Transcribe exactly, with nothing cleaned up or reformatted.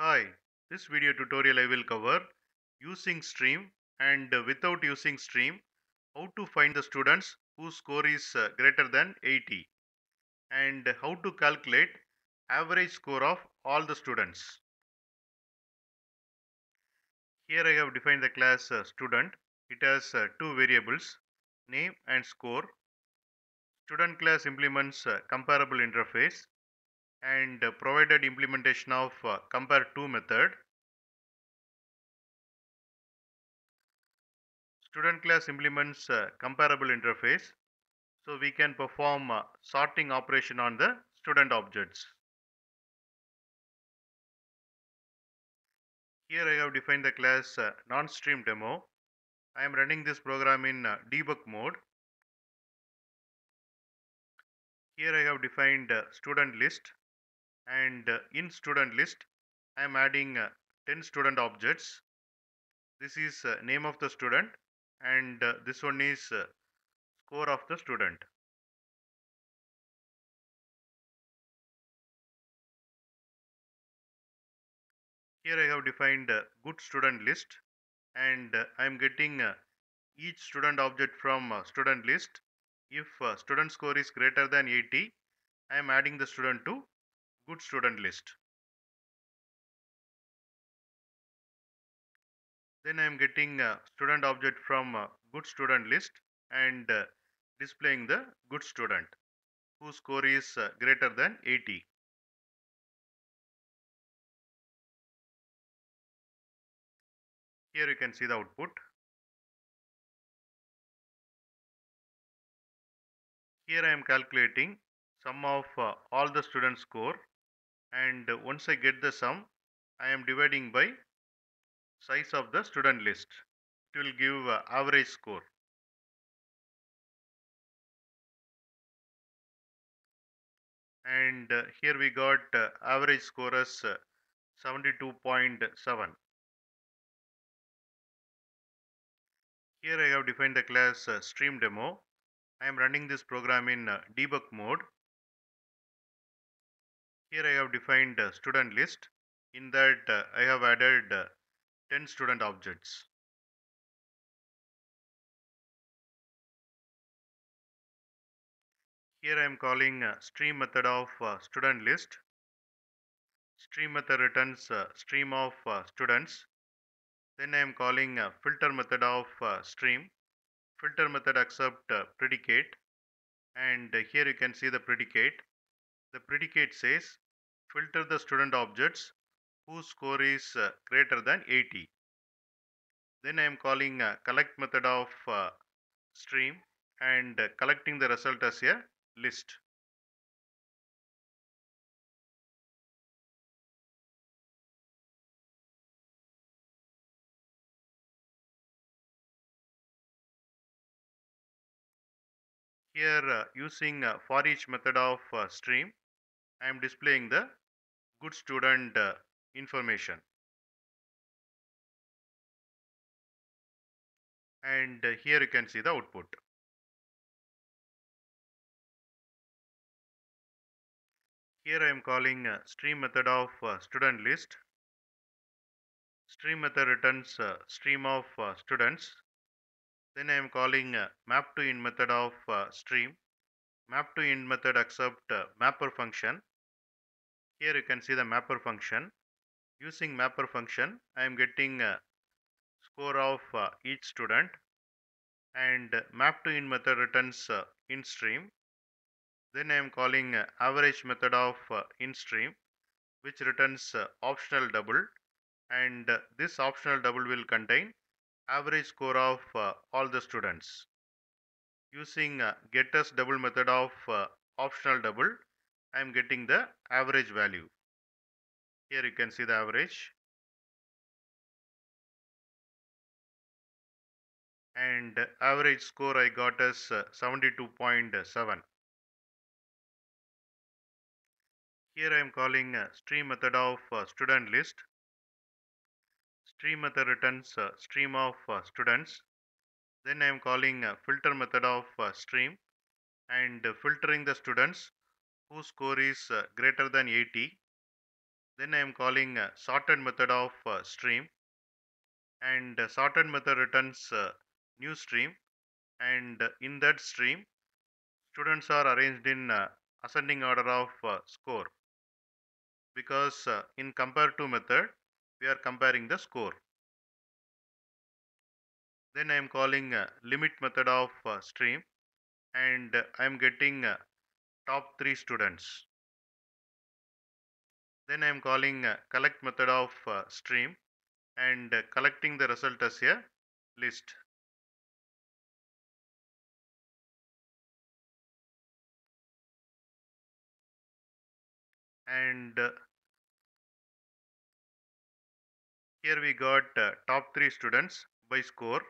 Hi, this video tutorial I will cover using stream and without using stream, how to find the students whose score is greater than eighty and how to calculate average score of all the students. Here I have defined the class student. It has two variables, name and score. Student class implements comparable interface and provided implementation of uh, compare to method. Student class implements uh, comparable interface, so we can perform uh, sorting operation on the student objects. Here I have defined the class uh, non-stream demo. I am running this program in uh, debug mode. Here I have defined uh, student list. And in student list, I am adding ten student objects. This is name of the student and this one is score of the student. Here I have defined good student list and I am getting each student object from student list. If student score is greater than eighty, I am adding the student to good student list. Then I am getting a student object from a good student list and displaying the good student whose score is greater than eighty. Here you can see the output. Here I am calculating sum of all the students' score. And once I get the sum, I am dividing by size of the student list. It will give average score. And here we got average score as seventy-two point seven. Here I have defined the class stream demo. I am running this program in debug mode. Here I have defined student list. In that I have added ten student objects. Here I am calling stream method of student list. Stream method returns stream of students. Then I am calling filter method of stream. Filter method accept predicate. And here you can see the predicate. The predicate says filter the student objects whose score is greater than eighty. Then I am calling collect method of stream and collecting the result as a list. Here using for each method of stream, I am displaying the good student information. And here you can see the output. Here I am calling stream method of student list. Stream method returns stream of students. Then I am calling map to in method of stream. Map to in method accept mapper function. Here you can see the mapper function. Using mapper function, I am getting a score of each student. And map to in method returns in stream. Then I am calling average method of in stream, which returns optional double. And this optional double will contain average score of all the students. Using getters double method of optional double, I am getting the average value. Here you can see the average. And average score I got as seventy-two point seven. Here I am calling stream method of student list. Stream method returns stream of students. Then I am calling filter method of stream and filtering the students whose score is greater than eighty. Then I am calling uh, sorted method of uh, stream, and uh, sorted method returns uh, new stream, and uh, in that stream students are arranged in uh, ascending order of uh, score, because uh, in compare to method we are comparing the score. Then I am calling uh, limit method of uh, stream, and uh, I am getting uh, top three students. Then I am calling uh, collect method of uh, stream, and uh, collecting the result as a list. And uh, here we got uh, top three students by score.